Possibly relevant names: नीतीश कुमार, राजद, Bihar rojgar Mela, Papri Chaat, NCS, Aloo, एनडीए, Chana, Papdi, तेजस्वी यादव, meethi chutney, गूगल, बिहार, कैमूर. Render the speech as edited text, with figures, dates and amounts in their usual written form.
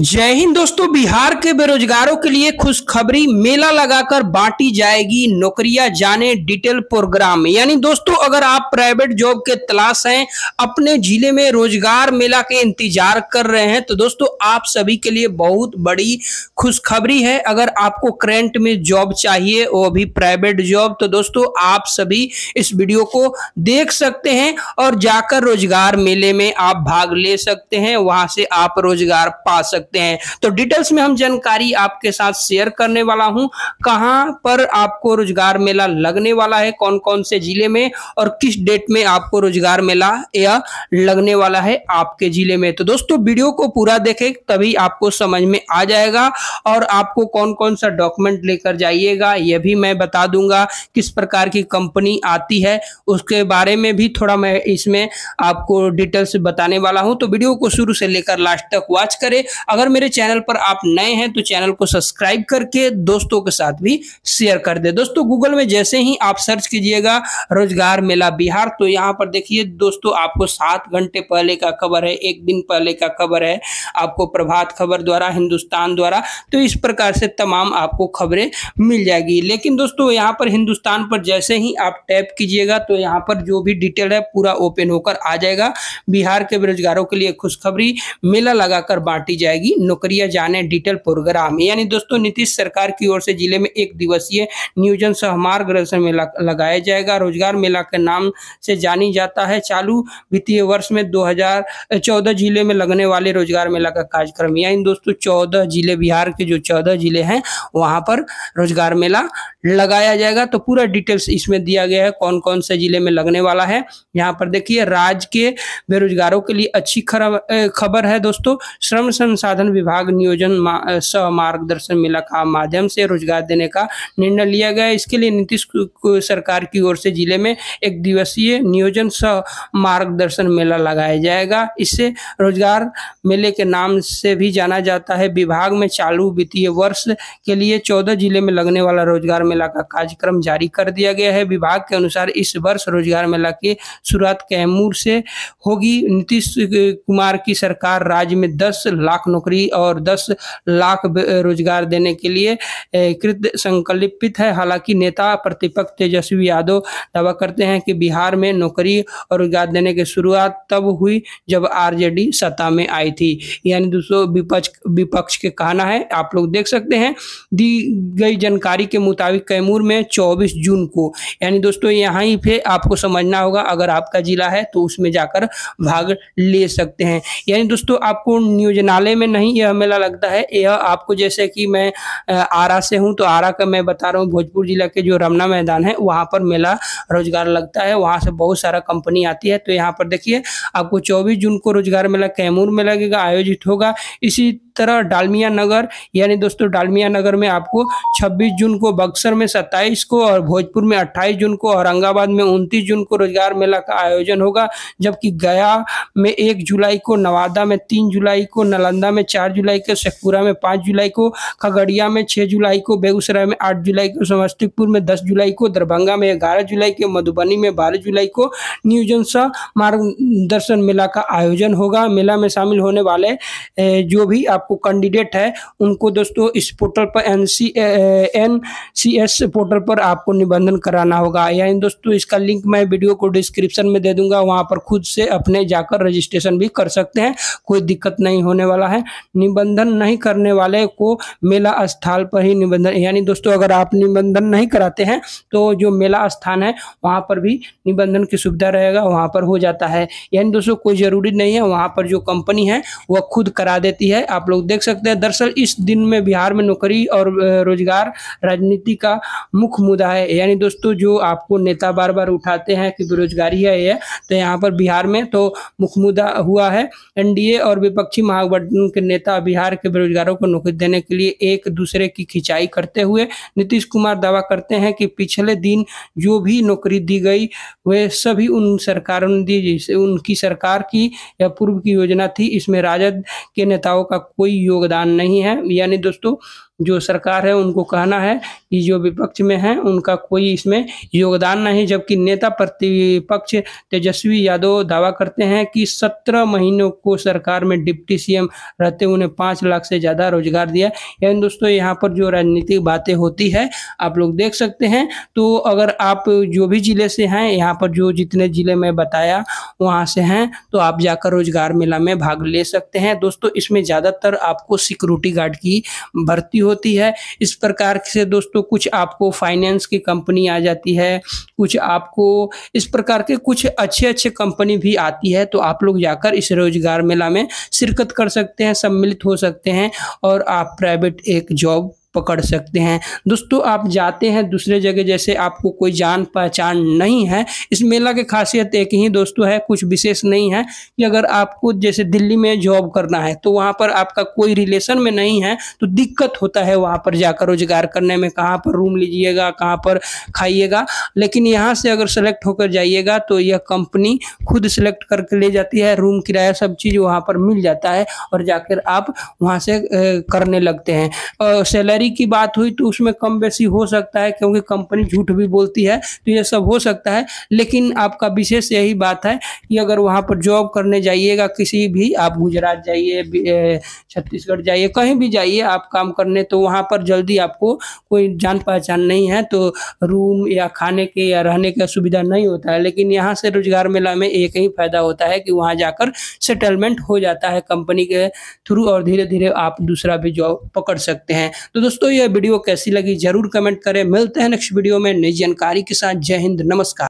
जय हिंद दोस्तों, बिहार के बेरोजगारों के लिए खुशखबरी। मेला लगाकर बांटी जाएगी नौकरियां, जाने डिटेल प्रोग्राम। यानी दोस्तों, अगर आप प्राइवेट जॉब के तलाश हैं, अपने जिले में रोजगार मेला के इंतजार कर रहे हैं, तो दोस्तों आप सभी के लिए बहुत बड़ी खुशखबरी है। अगर आपको करंट में जॉब चाहिए, वो भी प्राइवेट जॉब, तो दोस्तों आप सभी इस वीडियो को देख सकते हैं और जाकर रोजगार मेले में आप भाग ले सकते हैं, वहां से आप रोजगार पा सकते हैं। तो डिटेल्स में हम जानकारी आपके साथ शेयर करने वाला हूं, कहां पर आपको रोजगार मेला लगने वाला है, कौन कौन से जिले में और किस डेट में आपको रोजगार मेला या लगने वाला है आपके जिले में। तो दोस्तों वीडियो को पूरा देखें, तभी आपको समझ में आ जाएगा। और आपको कौन कौन सा डॉक्यूमेंट लेकर जाइएगा यह भी मैं बता दूंगा, किस प्रकार की कंपनी आती है उसके बारे में भी थोड़ा मैं इसमें आपको डिटेल्स बताने वाला हूं। तो वीडियो को शुरू से लेकर लास्ट तक वॉच करें। अगर मेरे चैनल पर आप नए हैं तो चैनल को सब्सक्राइब करके दोस्तों के साथ भी शेयर कर दे। दोस्तों गूगल में जैसे ही आप सर्च कीजिएगा रोजगार मेला बिहार, तो यहाँ पर देखिए दोस्तों आपको 7 घंटे पहले का खबर है, 1 दिन पहले का खबर है, आपको प्रभात खबर द्वारा, हिंदुस्तान द्वारा, तो इस प्रकार से तमाम आपको खबरें मिल जाएगी। लेकिन दोस्तों यहाँ पर हिंदुस्तान पर जैसे ही आप टैप कीजिएगा तो यहाँ पर जो भी डिटेल है पूरा ओपन होकर आ जाएगा। बिहार के बेरोजगारों के लिए खुशखबरी, मेला लगाकर बांटी जाएगी नौकरियां, जाने डिटेल प्रोग्राम। यानी दोस्तों नीतीश सरकार की ओर से जिले में 1 दिवसीय नियोजन समारोह मेला लगाया जाएगा। रोजगार मेला के नाम से जानी जाता है। चालू वित्तीय वर्ष में 2014 जिले में लगने वाले रोजगार मेला का कार्यक्रम। यानी दोस्तों 14 जिले, बिहार के जो 14 जिले हैं वहां पर रोजगार मेला लगाया जाएगा। तो पूरा डिटेल्स इसमें दिया गया है, कौन कौन से जिले में लगने वाला है। यहाँ पर देखिए राज्य के बेरोजगारों के लिए अच्छी खबर है दोस्तों। श्रम साधन विभाग नियोजन सह मार्गदर्शन मेला का माध्यम से रोजगार देने का निर्णय लिया गया। इसके लिए नीतीश सरकार की ओर से जिले में 1 दिवसीय नियोजन सह मार्गदर्शन मेला लगाया जाएगा। इससे रोजगार मेले के नाम से भी जाना जाता है। विभाग में चालू वित्तीय वर्ष के लिए 14 जिले में लगने वाला रोजगार मेला का कार्यक्रम जारी कर दिया गया है। विभाग के अनुसार इस वर्ष रोजगार मेला की शुरुआत कैमूर से होगी। नीतीश कुमार की सरकार राज्य में 10 लाख नौकरी और 10 लाख रोजगार देने के लिए कृत संकल्पित है। हालांकि नेता प्रतिपक्ष तेजस्वी यादव दावा करते हैं कि बिहार में नौकरी और रोजगार देने की शुरुआत तब हुई जब आरजेडी सत्ता में आई थी। यानी दोस्तों विपक्ष के कहना है, आप लोग देख सकते हैं। दी गई जानकारी के मुताबिक कैमूर में 24 जून को, यानी दोस्तों यहाँ ही पे आपको समझना होगा, अगर आपका जिला है तो उसमें जाकर भाग ले सकते हैं। यानी दोस्तों आपको नियोजनालय में नहीं यह मेला लगता है, यह आपको, जैसे कि मैं आरा से हूं तो आरा का मैं बता रहा हूं, भोजपुर जिला के जो रमना मैदान है वहां पर मेला रोजगार लगता है, वहां से बहुत सारा कंपनी आती है। तो यहां पर देखिए आपको 24 जून को रोजगार मेला कैमूर में लगेगा, आयोजित होगा। इसी तरह डालमिया नगर, यानी दोस्तों डालमिया नगर में आपको 26 जून को, बक्सर में 27 को और भोजपुर में 28 जून को, औरंगाबाद में 29 जून को रोजगार मेला का आयोजन होगा। जबकि गया में 1 जुलाई को, नवादा में 3 जुलाई को, नालंदा में 4 जुलाई को, शेखपुरा में 5 जुलाई को, खगड़िया में 6 जुलाई को, बेगूसराय में 8 जुलाई को, समस्तीपुर में 10 जुलाई को, दरभंगा में 11 जुलाई को, मधुबनी में 12 जुलाई को नियोजन सह मार्गदर्शन मेला का आयोजन होगा। मेला में शामिल होने वाले जो भी आपको कैंडिडेट है उनको दोस्तों इस पोर्टल पर NCS पोर्टल पर आपको निबंधन कराना होगा। यानी दोस्तों इसका लिंक मैं वीडियो को डिस्क्रिप्शन में दे दूंगा, वहां पर खुद से अपने जाकर रजिस्ट्रेशन भी कर सकते हैं, कोई दिक्कत नहीं होने वाला है। निबंधन नहीं करने वाले को मेला स्थल पर ही निबंधन, यानी दोस्तों अगर आप निबंधन नहीं कराते हैं तो जो मेला स्थान है वहां पर भी निबंधन की सुविधा रहेगा, वहां पर हो जाता है। यानी दोस्तों कोई जरूरी नहीं है, वहां पर जो कंपनी है वह खुद करा देती है, आप लोग देख सकते हैं। दरअसल इस दिन में बिहार में नौकरी और रोजगार राजनीति का मुख्य मुद्दा है। यानी दोस्तों जो आपको नेता बार बार उठाते हैं कि बेरोजगारी है ये, तो यहाँ पर बिहार में तो मुख्य मुद्दा हुआ है। एनडीए और विपक्षी महागठबंधन के नेता बिहार के बेरोजगारों को नौकरी देने के लिए एक दूसरे की खिंचाई करते हुए नीतीश कुमार दावा करते हैं कि पिछले दिन जो भी नौकरी दी गई वे सभी उन सरकारों ने दी, उनकी सरकार की या पूर्व की योजना थी। इसमें राजद के नेताओं का कोई कोई योगदान नहीं है। यानी दोस्तों जो सरकार है उनको कहना है कि जो विपक्ष में है उनका कोई इसमें योगदान नहीं, जबकि नेता प्रतिपक्ष तेजस्वी यादव दावा करते हैं कि 17 महीनों को सरकार में डिप्टी सीएम रहते उन्हें 5 लाख से ज़्यादा रोजगार दिया। यानी दोस्तों यहाँ पर जो राजनीतिक बातें होती है आप लोग देख सकते हैं। तो अगर आप जो भी ज़िले से हैं, यहाँ पर जो जितने ज़िले में बताया वहाँ से हैं, तो आप जाकर रोजगार मेला में भाग ले सकते हैं। दोस्तों इसमें ज़्यादातर आपको सिक्योरिटी गार्ड की भर्ती होती है। इस प्रकार से दोस्तों कुछ आपको फाइनेंस की कंपनी आ जाती है, कुछ आपको इस प्रकार के कुछ अच्छे अच्छे कंपनी भी आती है। तो आप लोग जाकर इस रोजगार मेला में शिरकत कर सकते हैं, सम्मिलित हो सकते हैं और आप प्राइवेट एक जॉब पकड़ सकते हैं। दोस्तों आप जाते हैं दूसरे जगह, जैसे आपको कोई जान पहचान नहीं है। इस मेला की खासियत एक ही दोस्तों है, कुछ विशेष नहीं है कि अगर आपको जैसे दिल्ली में जॉब करना है तो वहाँ पर आपका कोई रिलेशन में नहीं है तो दिक्कत होता है वहाँ पर जाकर रोजगार करने में, कहाँ पर रूम लीजिएगा, कहाँ पर खाइएगा। लेकिन यहाँ से अगर सेलेक्ट होकर जाइएगा तो यह कंपनी खुद सेलेक्ट करके ले जाती है, रूम किराया सब चीज़ वहाँ पर मिल जाता है और जाकर आप वहाँ से करने लगते हैं। और सैलरी की बात हुई तो उसमें कम बेसी हो सकता है क्योंकि कंपनी झूठ भी बोलती है, तो यह सब हो सकता है। लेकिन आपका विशेष यही बात है कि अगर वहाँ पर जॉब करने जाइएगा, किसी भी आप गुजरात जाइए, छत्तीसगढ़ जाइए, कहीं भी जाइए आप काम करने, तो वहाँ पर जल्दी आपको कोई जान पहचान नहीं है तो रूम या खाने के या रहने का सुविधा नहीं होता है। लेकिन यहाँ से रोजगार मेला में एक ही फायदा होता है कि वहाँ जाकर सेटलमेंट हो जाता है कंपनी के थ्रू और धीरे धीरे आप दूसरा भी जॉब पकड़ सकते हैं। तो दोस्तों यह वीडियो कैसी लगी जरूर कमेंट करें। मिलते हैं नेक्स्ट वीडियो में नई जानकारी के साथ। जय हिंद, नमस्कार।